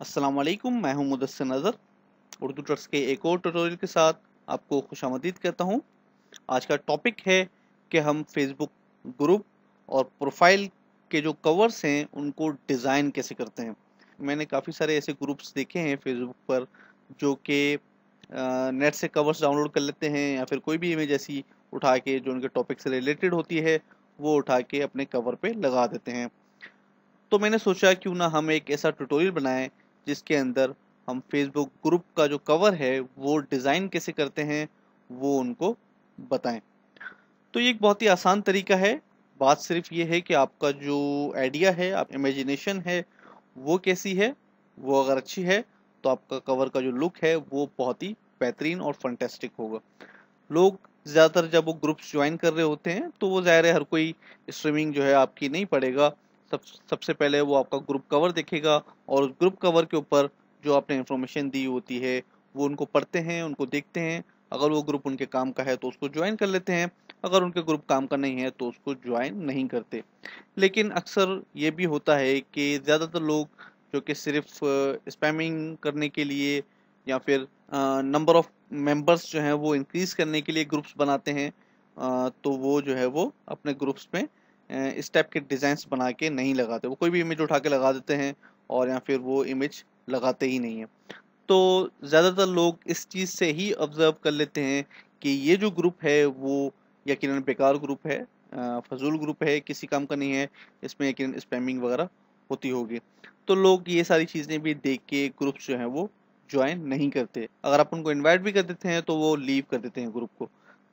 अस्सलामुअलैकुम, मैं हूं मुदस्सर नज़र। उर्दू टूटर्स के एक और ट्यूटोरियल के साथ आपको खुशामदीद कहता हूं। आज का टॉपिक है कि हम फेसबुक ग्रुप और प्रोफाइल के जो कवर्स हैं उनको डिज़ाइन कैसे करते हैं। मैंने काफ़ी सारे ऐसे ग्रुप्स देखे हैं फेसबुक पर जो कि नेट से कवर्स डाउनलोड कर लेते हैं या फिर कोई भी इमेज ऐसी उठा के जो उनके टॉपिक से रिलेटेड होती है वो उठा के अपने कवर पर लगा देते हैं। तो मैंने सोचा क्यों ना हम एक ऐसा ट्यूटोरियल बनाएं जिसके अंदर हम फेसबुक ग्रुप का जो कवर है वो डिज़ाइन कैसे करते हैं वो उनको बताएं। तो ये एक बहुत ही आसान तरीका है। बात सिर्फ ये है कि आपका जो आइडिया है, आप इमेजिनेशन है वो कैसी है, वो अगर अच्छी है तो आपका कवर का जो लुक है वो बहुत ही बेहतरीन और फंटेस्टिक होगा। लोग ज़्यादातर जब वो ग्रुप्स ज्वाइन कर रहे होते हैं तो वो ज़ाहिर है हर कोई स्ट्रीमिंग जो है आपकी नहीं पड़ेगा, सबसे पहले वो आपका ग्रुप कवर देखेगा और उस ग्रुप कवर के ऊपर जो आपने इन्फॉर्मेशन दी होती है वो उनको पढ़ते हैं, उनको देखते हैं। अगर वो ग्रुप उनके काम का है तो उसको ज्वाइन कर लेते हैं, अगर उनके ग्रुप काम का नहीं है तो उसको ज्वाइन नहीं करते। लेकिन अक्सर ये भी होता है कि ज़्यादातर लोग जो कि सिर्फ स्पैमिंग करने के लिए या फिर नंबर ऑफ मेंबर्स जो हैं वो इंक्रीज़ करने के लिए ग्रुप्स बनाते हैं, तो वो जो है वो अपने ग्रुप्स में इस टाइप के डिज़ाइंस बना के नहीं लगाते। वो कोई भी इमेज उठा के लगा देते हैं और या फिर वो इमेज लगाते ही नहीं है। तो ज़्यादातर लोग इस चीज़ से ही ऑब्ज़र्व कर लेते हैं कि ये जो ग्रुप है वो यकीनन बेकार ग्रुप है, फजूल ग्रुप है, किसी काम का नहीं है, इसमें यकीनन स्पैमिंग वगैरह होती होगी। तो लोग ये सारी चीज़ें भी देख के ग्रुप्स जो हैं वो ज्वाइन नहीं करते। अगर आप उनको इन्वाइट भी कर देते हैं तो वो लीव कर देते हैं ग्रुप को।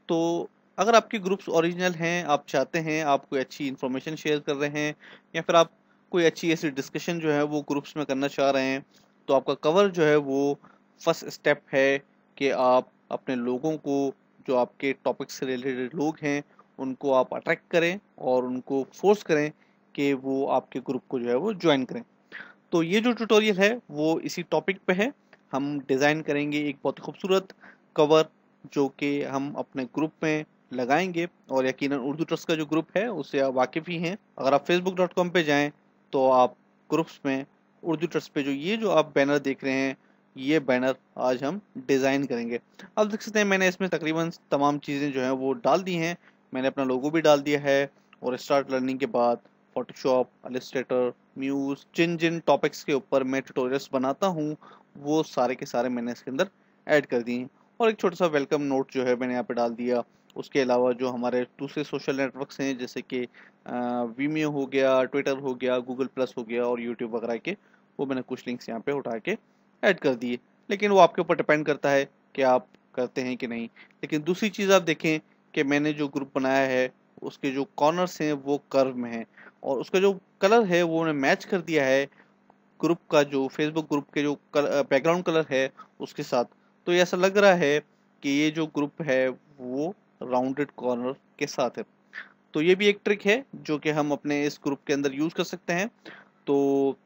तो अगर आपके ग्रुप्स ओरिजिनल हैं, आप चाहते हैं, आप कोई अच्छी इन्फॉर्मेशन शेयर कर रहे हैं या फिर आप कोई अच्छी ऐसी डिस्कशन जो है वो ग्रुप्स में करना चाह रहे हैं, तो आपका कवर जो है वो फर्स्ट स्टेप है कि आप अपने लोगों को, जो आपके टॉपिक से रिलेटेड लोग हैं, उनको आप अट्रैक्ट करें और उनको फोर्स करें कि वो आपके ग्रुप को जो है वो ज्वाइन करें। तो ये जो ट्यूटोरियल है वो इसी टॉपिक पर है। हम डिज़ाइन करेंगे एक बहुत ही खूबसूरत कवर जो कि हम अपने ग्रुप में लगाएंगे। और यकीनन उर्दू ट्रस्ट का जो ग्रुप है उससे आप वाकिफ़ ही हैं। अगर आप facebook.com पे जाएं तो आप ग्रुप्स में उर्दू ट्रस्ट पे जो आप बैनर देख रहे हैं, ये बैनर आज हम डिज़ाइन करेंगे। आप देख सकते हैं मैंने इसमें तकरीबन तमाम चीज़ें जो हैं वो डाल दी हैं। मैंने अपना लोगो भी डाल दिया है और स्टार्ट लर्निंग के बाद फोटोशॉप, इलस्ट्रेटर, म्यूज़, जिन टॉपिक्स के ऊपर मैं ट्यूटोरियल्स बनाता हूँ वो सारे के सारे मैंने इसके अंदर ऐड कर दिए हैं। और एक छोटा सा वेलकम नोट जो है मैंने यहाँ पर डाल दिया। उसके अलावा जो हमारे दूसरे सोशल नेटवर्क्स हैं जैसे कि वीमियो हो गया, ट्विटर हो गया, गूगल प्लस हो गया और यूट्यूब वगैरह के, वो मैंने कुछ लिंक्स यहाँ पे उठा के ऐड कर दिए। लेकिन वो आपके ऊपर डिपेंड करता है कि आप करते हैं कि नहीं। लेकिन दूसरी चीज़ आप देखें कि मैंने जो ग्रुप बनाया है उसके जो कॉर्नर्स हैं वो कर्व में हैं और उसका जो कलर है वो मैंने मैच कर दिया है ग्रुप का, जो फेसबुक ग्रुप के जो बैकग्राउंड कलर है उसके साथ। तो ये ऐसा लग रहा है कि ये जो ग्रुप है वो राउंडेड कॉर्नर के साथ है। तो ये भी एक ट्रिक है जो कि हम अपने इस ग्रुप के अंदर यूज़ कर सकते हैं। तो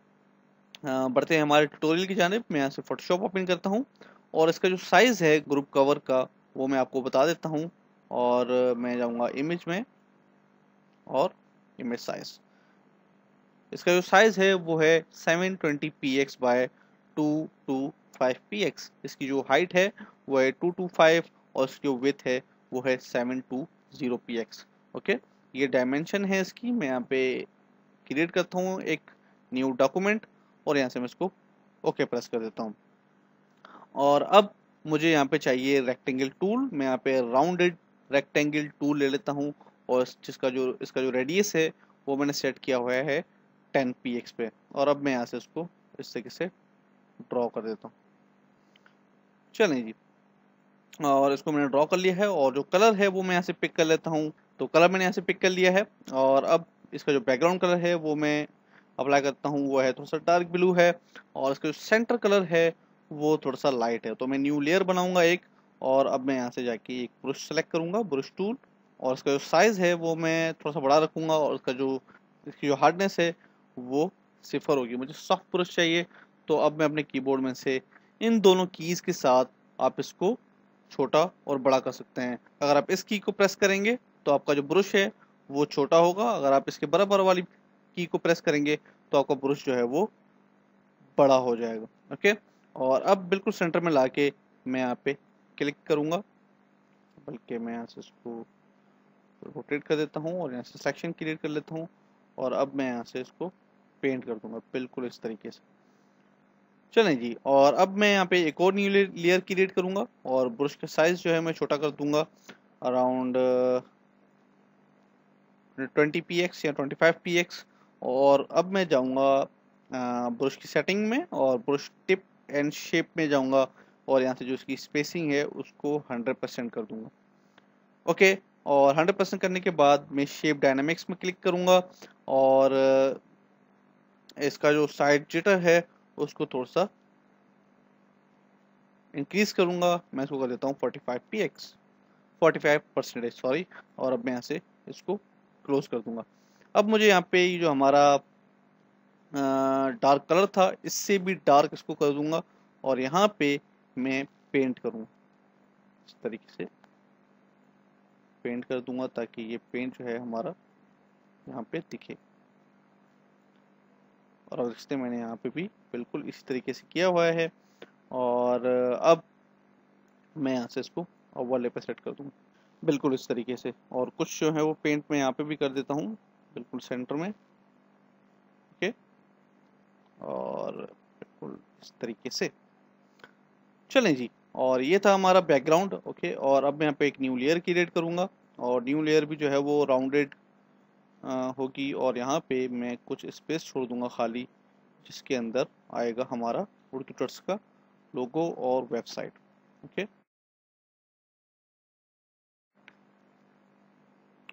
बढ़ते हैं हमारे ट्यूटोरियल की जानिब। मैं यहाँ से फोटोशॉप ओपन करता हूँ और इसका जो साइज़ है ग्रुप कवर का वो मैं आपको बता देता हूँ। और मैं जाऊँगा इमेज में और इमेज साइज़, इसका जो साइज़ है वो है 720px by 225px। इसकी जो हाइट है वो है 225 और इसकी जो विड्थ है वो है 720px। ओके, ये डायमेंशन है इसकी। मैं यहाँ पे क्रिएट करता हूँ एक न्यू डॉक्यूमेंट और यहाँ से मैं इसको ओके प्रेस कर देता हूँ। और अब मुझे यहाँ पे चाहिए रेक्टेंगल टूल। मैं यहाँ पे राउंडेड रेक्टेंगल टूल ले लेता हूँ और इसका जो रेडियस है वो मैंने सेट किया हुआ है 10px पे। और अब मैं यहाँ से इसको इस तरीके से ड्रॉ कर देता हूँ। चलें जी, और इसको मैंने ड्रॉ कर लिया है और जो कलर है वो मैं यहाँ से पिक कर लेता हूँ। तो कलर मैंने यहाँ से पिक कर लिया है और अब इसका जो बैकग्राउंड कलर है वो मैं अप्लाई करता हूँ, वो है थोड़ा सा डार्क ब्लू है और इसका जो सेंटर कलर है वो थोड़ा सा लाइट है। तो मैं न्यू लेयर बनाऊँगा एक और अब मैं यहाँ से जाके एक ब्रश सेलेक्ट करूँगा, ब्रश टूल, और इसका जो साइज़ है वो मैं थोड़ा सा बड़ा रखूँगा और इसकी जो हार्डनेस है वो सिफर होगी। मुझे सॉफ्ट ब्रश चाहिए। तो अब मैं अपने कीबोर्ड में से इन दोनों कीज़ के साथ आप इसको छोटा और बड़ा कर सकते हैं। अगर आप इस की को प्रेस करेंगे तो आपका जो ब्रश है वो छोटा होगा, अगर आप इसके बराबर वाली की को प्रेस करेंगे तो आपका ब्रश जो है वो बड़ा हो जाएगा। ओके, और अब बिल्कुल सेंटर में लाके मैं यहाँ पे क्लिक करूँगा, बल्कि मैं यहाँ से इसको रोटेट कर देता हूँ और यहाँ से सेक्शन क्रिएट कर लेता हूँ और अब मैं यहाँ से इसको पेंट कर दूंगा बिल्कुल इस तरीके से। चलें जी, और अब मैं यहाँ पे एक और न्यू लेयर क्रिएट करूँगा और ब्रश का साइज जो है मैं छोटा कर दूंगा अराउंड 20px या 25px। और अब मैं जाऊँगा ब्रश की सेटिंग में और ब्रश टिप एंड शेप में जाऊँगा और यहाँ से जो इसकी स्पेसिंग है उसको 100% कर दूंगा। ओके, और 100% करने के बाद मैं शेप डायनामिक्स में क्लिक करूँगा और इसका जो साइड जिटर है उसको थोड़ा सा इंक्रीज करूँगा। मैं इसको कर देता हूँ 45px 45% सॉरी, और अब मैं यहाँ से इसको क्लोज कर दूंगा। अब मुझे यहाँ पे जो हमारा डार्क कलर था इससे भी डार्क इसको कर दूंगा और यहाँ पे मैं पेंट करूँगा इस तरीके से पेंट कर दूंगा ताकि ये पेंट जो है हमारा यहाँ पे दिखे। और अब देखते हैं, मैंने यहाँ पे भी बिल्कुल इसी तरीके से किया हुआ है। और अब मैं यहाँ से इसको ओवरले पे सेट कर दूंगा बिल्कुल इस तरीके से। और कुछ जो है वो पेंट मैं यहाँ पे भी कर देता हूँ बिल्कुल सेंटर में। ओके, और बिल्कुल इस तरीके से। चलें जी, और ये था हमारा बैकग्राउंड। ओके, और अब मैं यहाँ पे एक न्यू लेयर क्रिएट करूँगा और न्यू लेयर भी जो है वो राउंडेड होगी और यहाँ पे मैं कुछ स्पेस छोड़ दूंगा खाली, जिसके अंदर आएगा हमारा उर्दू ट्यूटर्स का लोगो और वेबसाइट।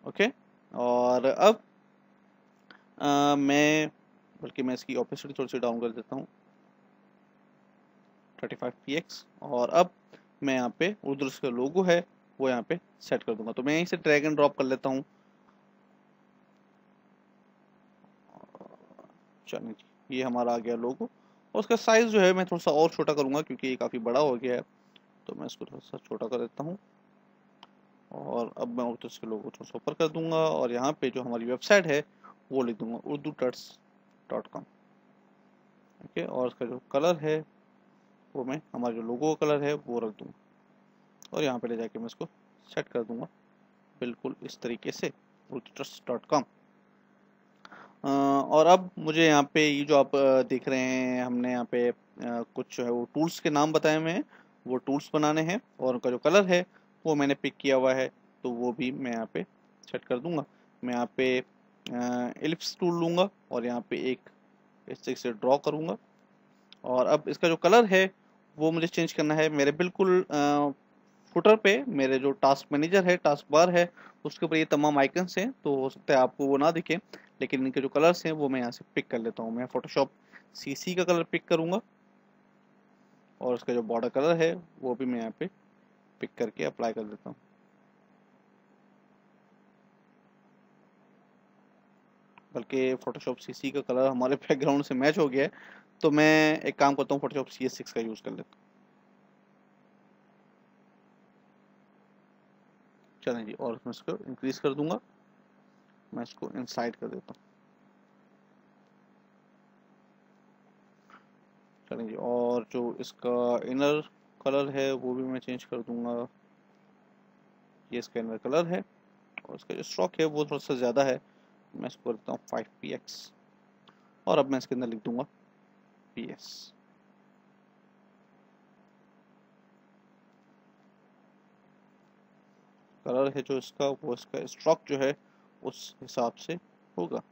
ओके, और अब मैं इसकी ऑपेसिटी थोड़ी सी डाउन कर देता हूँ 35px। और अब मैं यहाँ पे उर्दू का लोगो है वो यहाँ पे सेट कर दूंगा, तो मैं यहीं से ड्रैग एंड ड्रॉप कर लेता हूँ। चलिए जी, ये हमारा आ गया लोगो और उसका साइज जो है मैं थोड़ा सा और छोटा करूँगा क्योंकि ये काफ़ी बड़ा हो गया है, तो मैं इसको थोड़ा सा छोटा कर देता हूँ। और अब मैं उर्दू के लोगो थोड़ा सा ऊपर कर दूंगा और यहाँ पे जो हमारी वेबसाइट है वो लिख दूंगा urdututs.com। ओके, और उसका जो कलर है वो मैं हमारा जो लोगो का कलर है वो रख दूंगा और यहाँ पे ले जाके मैं इसको सेट कर दूंगा बिल्कुल इस तरीके से urdututs.com। और अब मुझे यहाँ पे ये जो आप देख रहे हैं, हमने यहाँ पे कुछ जो है वो टूल्स के नाम बताए हुए हैं, वो टूल्स बनाने हैं और उनका जो कलर है वो मैंने पिक किया हुआ है, तो वो भी मैं यहाँ पे सेट कर दूंगा। मैं यहाँ पे एलिप्स टूल लूँगा और यहाँ पे एक इस तरीके से ड्रॉ करूँगा। और अब इसका जो कलर है वो मुझे चेंज करना है। मेरे बिल्कुल फुटर पे मेरे जो टास्क मैनेजर है, टास्क बार है, उसके ऊपर ये तमाम आइकन्स हैं, तो हो सकता है आपको वो ना दिखे, लेकिन इनके जो कलर्स हैं वो मैं यहाँ से पिक कर लेता हूँ। मैं फोटोशॉप CC का कलर पिक करूँगा और उसका जो बॉर्डर कलर है वो भी मैं यहाँ पे पिक करके अप्लाई कर देता हूँ। बल्कि फोटोशॉप CC का कलर हमारे बैकग्राउंड से मैच हो गया है, तो मैं एक काम करता हूँ, फोटोशॉप CS6 का यूज़ कर लेता हूँ। चलें जी, और मैं इसको इंक्रीज कर दूंगा, मैं इसको इनसाइड कर देता हूँ। चलें जी, और जो इसका इनर कलर है वो भी मैं चेंज कर दूंगा, ये इसका इनर कलर है। और इसका जो स्ट्रोक है वो थोड़ा सा ज़्यादा है, मैं इसको करता हूँ 5px और अब मैं इसके अंदर लिख दूंगा PS। कलर है जो इसका वो इसका स्ट्रोक जो है उस हिसाब से होगा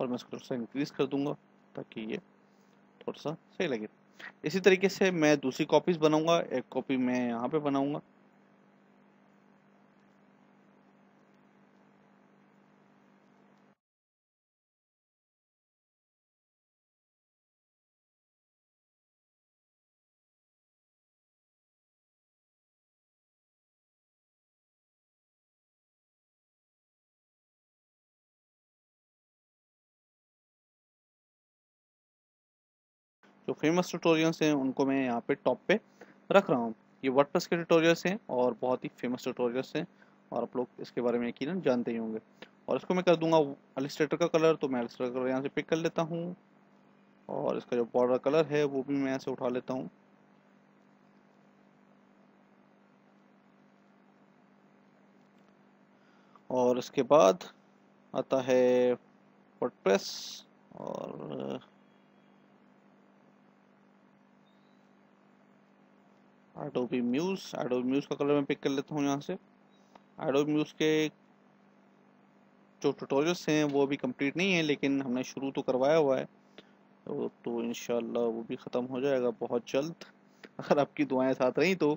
और मैं इसको थोड़ा सा इंक्रीज कर दूंगा ताकि ये थोड़ा सा सही लगे। इसी तरीके से मैं दूसरी कॉपीज बनाऊंगा। एक कॉपी मैं यहाँ पे बनाऊंगा जो फेमस ट्यूटोरियल्स हैं, उनको मैं यहाँ पे टॉप पे रख रहा हूँ। ये वर्डप्रेस के ट्यूटोरियल्स हैं और बहुत ही फेमस ट्यूटोरियल्स हैं और आप लोग इसके बारे में यकीनन जानते ही होंगे। और इसको मैं कर दूंगा इलस्ट्रेटर का कलर, तो मैं इलस्ट्रेटर का कलर यहाँ से पिक कर लेता हूँ और इसका जो बॉर्डर कलर है वो भी मैं ऐसे उठा लेता हूँ। और इसके बाद आता है वर्डप्रेस, और एडोबी म्यूज। एडोबी म्यूज का कलर मैं पिक कर लेता हूँ यहाँ से। एडोबी म्यूज के जो ट्यूटोरियल्स हैं वो अभी कंप्लीट नहीं है, लेकिन हमने शुरू तो करवाया हुआ है, तो इंशाल्लाह वो भी ख़त्म हो जाएगा बहुत जल्द, अगर आपकी दुआएं साथ रहीं तो।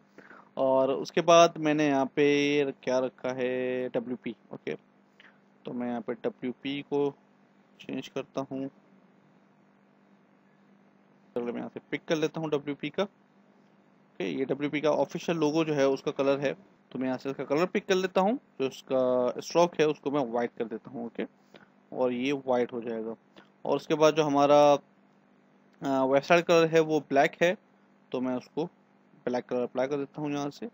और उसके बाद मैंने यहाँ पे क्या रखा है, WP। ओके, तो मैं यहाँ पे WP को चेंज करता हूँ, मैं यहाँ से पिक कर लेता हूँ WP का। ओके, ये WP का ऑफिशियल लोगो जो है उसका कलर है, तो मैं यहाँ से इसका कलर पिक कर लेता हूँ। जो इसका स्ट्रोक है उसको मैं वाइट कर देता हूँ। ओके, और ये वाइट हो जाएगा। और उसके बाद जो हमारा वेबसाइट कलर है वो ब्लैक है, तो मैं उसको ब्लैक कलर अप्लाई कर देता हूँ यहाँ से।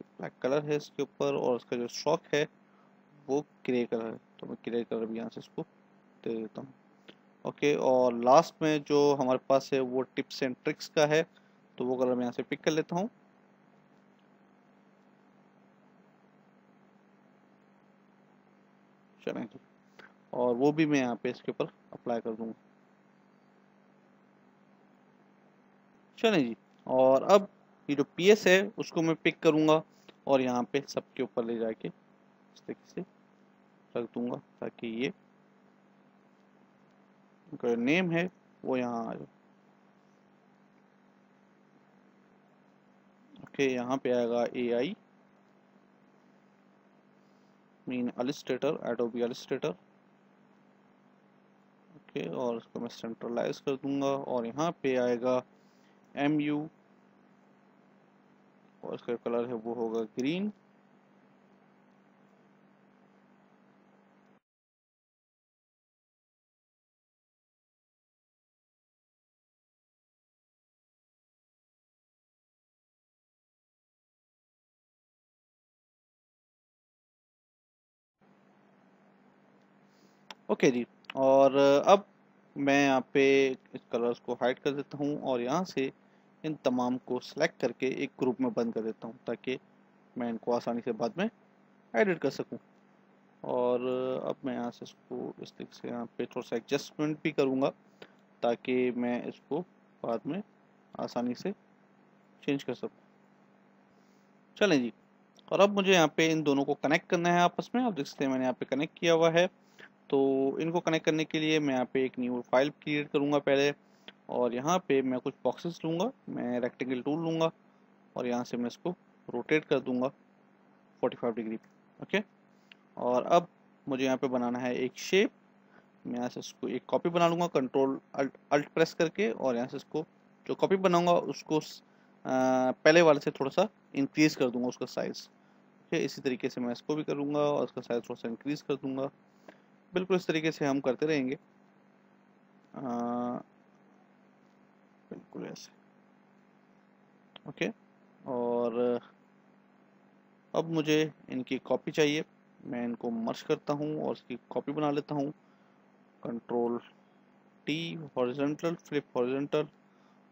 ब्लैक कलर है इसके ऊपर, और इसका जो स्ट्रोक है वो ग्रे कलर है, तो मैं ग्रे कलर भी यहाँ से इसको दे देता हूँ। ओके, और लास्ट में जो हमारे पास है वो टिप्स एंड ट्रिक्स का है, तो वो कलर मैं यहाँ से पिक कर लेता हूँ। चलेंगे, और वो भी मैं यहाँ पे इसके ऊपर अप्लाई कर दूँगा। चलें जी, और अब ये जो PS है उसको मैं पिक करूँगा और यहाँ पे सबके ऊपर ले जाके इस तरीके से रख दूँगा, ताकि ये उनका जो नेम है वो यहाँ आ जाए। ओके, यहाँ पे आएगा AI mean Illustrator, Adobe Illustrator. Okay, और इसको मैं सेंट्रलाइज कर दूँगा, और यहाँ पे आएगा MU, और इसका कलर है वो होगा ग्रीन। ओके जी, और अब मैं यहाँ पे इस कलर्स को हाइड कर देता हूँ, और यहाँ से इन तमाम को सिलेक्ट करके एक ग्रुप में बंद कर देता हूँ, ताकि मैं इनको आसानी से बाद में एडिट कर सकूँ। और अब मैं यहाँ से इसको इस तरीके से यहाँ पे थोड़ा सा एडजस्टमेंट भी करूँगा, ताकि मैं इसको बाद में आसानी से चेंज कर सकूँ। चलें जी, और अब मुझे यहाँ पे इन दोनों को कनेक्ट करना है आपस में। आप देख सकते हैं मैंने यहाँ पे कनेक्ट किया हुआ है। तो इनको कनेक्ट करने के लिए मैं यहाँ पे एक न्यू फाइल क्रिएट करूँगा पहले, और यहाँ पे मैं कुछ बॉक्सेस लूँगा, मैं रेक्टेंगल टूल लूँगा, और यहाँ से मैं इसको रोटेट कर दूँगा 45 डिग्री पे। ओके, और अब मुझे यहाँ पे बनाना है एक शेप। मैं यहाँ से इसको एक कॉपी बना लूँगा, कंट्रोल अल्ट प्रेस करके, और यहाँ से इसको जो कॉपी बनाऊँगा उसको पहले वाले से थोड़ा सा इंक्रीज़ कर दूँगा उसका साइज़। ओके, इसी तरीके से मैं इसको भी करूँगा और उसका साइज़ थोड़ा सा इंक्रीज़ कर दूँगा। बिल्कुल इस तरीके से हम करते रहेंगे, बिल्कुल ऐसे। ओके, और अब मुझे इनकी कॉपी चाहिए। मैं इनको मर्ज करता हूँ और इसकी कॉपी बना लेता हूँ। Ctrl+T हॉरिजॉन्टल, फ्लिप हॉरिजॉन्टल,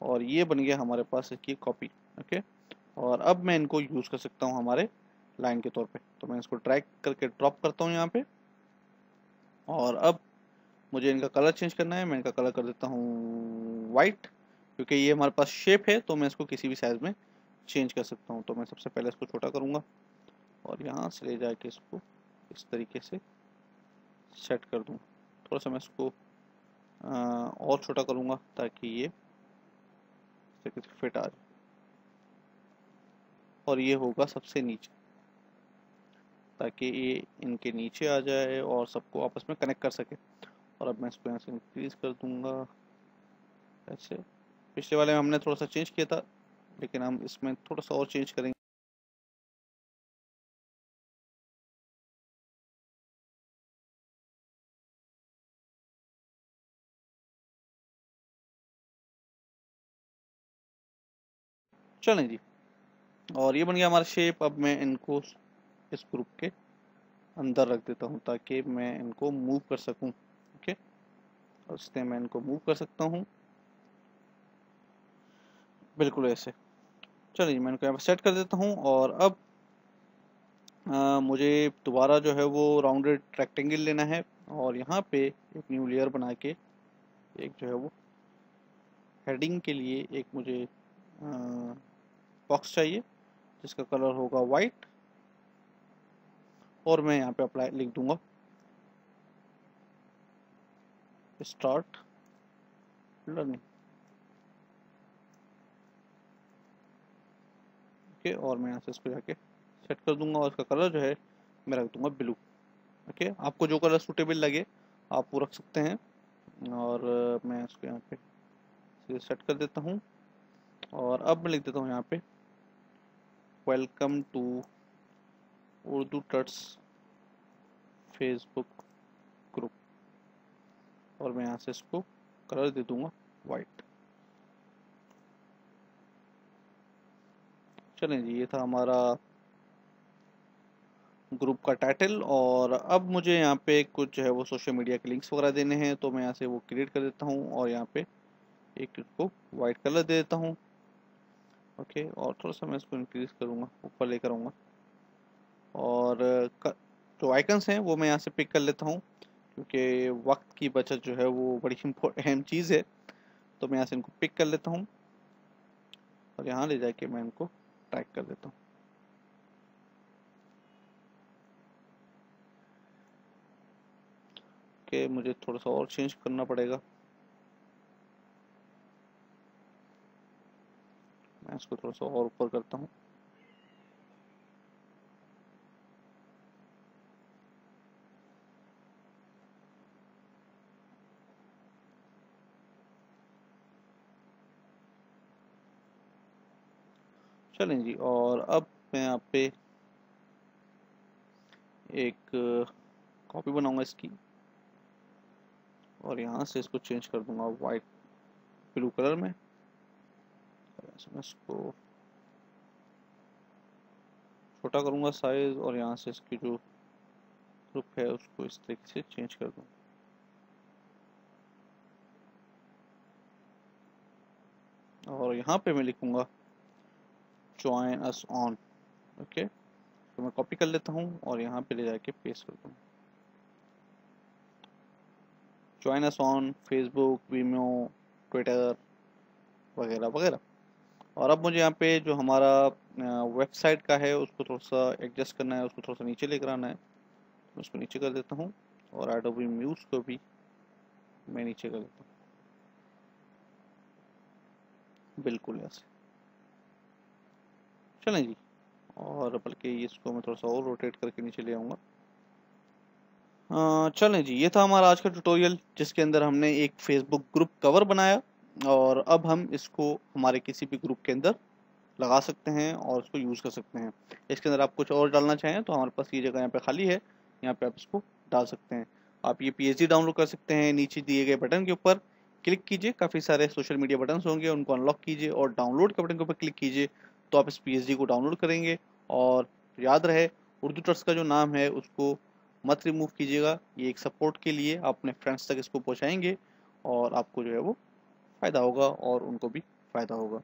और ये बन गया हमारे पास इसकी कॉपी। ओके, और अब मैं इनको यूज़ कर सकता हूँ हमारे लाइन के तौर पे। तो मैं इसको ड्रैग करके ड्रॉप करता हूँ यहाँ पे, और अब मुझे इनका कलर चेंज करना है। मैं इनका कलर कर देता हूँ वाइट, क्योंकि ये हमारे पास शेप है, तो मैं इसको किसी भी साइज़ में चेंज कर सकता हूँ। तो मैं सबसे पहले इसको छोटा करूँगा, और यहाँ से ले जाके इसको इस तरीके से सेट कर दूँ। थोड़ा सा मैं इसको और छोटा करूँगा, ताकि ये इस तरीके से फिट आ जाए, और ये होगा सबसे नीचे, ताकि ये इनके नीचे आ जाए और सबको आपस में कनेक्ट कर सके। और अब मैं इसको यहाँ से इंक्रीज़ कर दूँगा ऐसे। पिछले वाले में हमने थोड़ा सा चेंज किया था, लेकिन हम इसमें थोड़ा सा और चेंज करेंगे। चलें जी, और ये बन गया हमारा शेप। अब मैं इनको इस ग्रुप के अंदर रख देता हूँ, ताकि मैं इनको मूव कर सकूँ। ओके, उससे मैं इनको मूव कर सकता हूँ बिल्कुल ऐसे। चलिए मैं इनको यहाँ पर सेट कर देता हूँ। और अब मुझे दोबारा जो है वो राउंडेड रेक्टेंगल लेना है और यहाँ पे एक न्यू लेयर बना के एक जो है वो हेडिंग के लिए एक मुझे बॉक्स चाहिए जिसका कलर होगा वाइट और मैं यहाँ पे अप्लाई लिख दूंगा स्टार्ट लर्निंग। ओके और मैं यहाँ से इसको जाके सेट कर दूंगा और इसका कलर जो है मैं रख दूंगा ब्लू। ओके आपको जो कलर सूटेबल लगे आप वो रख सकते हैं और मैं इसको यहाँ पे सेट कर देता हूँ। और अब मैं लिख देता हूँ यहाँ पे welcome to Urdu tuts Facebook group और मैं यहाँ से इसको कलर दे दूंगा वाइट। चलें जी ये था हमारा ग्रुप का टाइटल। और अब मुझे यहाँ पे कुछ है वो सोशल मीडिया के लिंक्स वगैरह देने हैं तो मैं यहाँ से वो क्रिएट कर देता हूँ और यहाँ पे एक इसको वाइट कलर दे देता हूँ। ओके और थोड़ा सा मैं इसको इंक्रीज करूँगा ऊपर लेकर आऊँगा और जो आइकन्स हैं वो मैं यहाँ से पिक कर लेता हूँ क्योंकि वक्त की बचत जो है वो बड़ी अहम चीज़ है तो मैं यहाँ से इनको पिक कर लेता हूँ और यहाँ ले जाके मैं इनको टैग कर देता हूँ। ओके मुझे थोड़ा सा और चेंज करना पड़ेगा। मैं इसको थोड़ा सा और ऊपर करता हूँ। चलें जी और अब मैं यहाँ पे एक कॉपी बनाऊंगा इसकी और यहाँ से इसको चेंज कर दूंगा वाइट ब्लू कलर में। मैं इसको छोटा करूंगा साइज और यहाँ से इसकी जो ग्रुप है उसको इस तरीके से चेंज कर दूंगा। और यहाँ पे मैं लिखूंगा Join us on। ओके तो मैं कॉपी कर लेता हूँ और यहाँ पे ले जाके पेस्ट करता हूँ Join us on Facebook, Vimeo, Twitter वगैरह वगैरह। और अब मुझे यहाँ पे जो हमारा वेबसाइट का है उसको थोड़ा सा एडजस्ट करना है, उसको थोड़ा सा नीचे लेकर आना है तो उसको नीचे कर देता हूँ और Adobe Muse को भी मैं नीचे कर देता हूँ बिल्कुल ऐसे। चलें जी और बल्कि इसको मैं थोड़ा सा और रोटेट करके नीचे ले आऊँगा। चलें जी ये था हमारा आज का ट्यूटोरियल जिसके अंदर हमने एक फेसबुक ग्रुप कवर बनाया और अब हम इसको हमारे किसी भी ग्रुप के अंदर लगा सकते हैं और उसको यूज़ कर सकते हैं। इसके अंदर आप कुछ और डालना चाहें तो हमारे पास ये जगह यहाँ पे खाली है, यहाँ पे आप इसको डाल सकते हैं। आप ये PSD डाउनलोड कर सकते हैं, नीचे दिए गए बटन के ऊपर क्लिक कीजिए, काफ़ी सारे सोशल मीडिया बटन्स होंगे उनको अनलॉक कीजिए और डाउनलोड के बटन के ऊपर क्लिक कीजिए तो आप इस PSD को डाउनलोड करेंगे। और याद रहे उर्दू टट्स का जो नाम है उसको मत रिमूव कीजिएगा, ये एक सपोर्ट के लिए आप अपने फ्रेंड्स तक इसको पहुंचाएंगे और आपको जो है वो फ़ायदा होगा और उनको भी फ़ायदा होगा।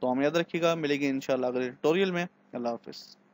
तो हम याद रखिएगा, मिलेंगे इंशाल्लाह अगले ट्यूटोरियल में। अल्लाह हाफिज़।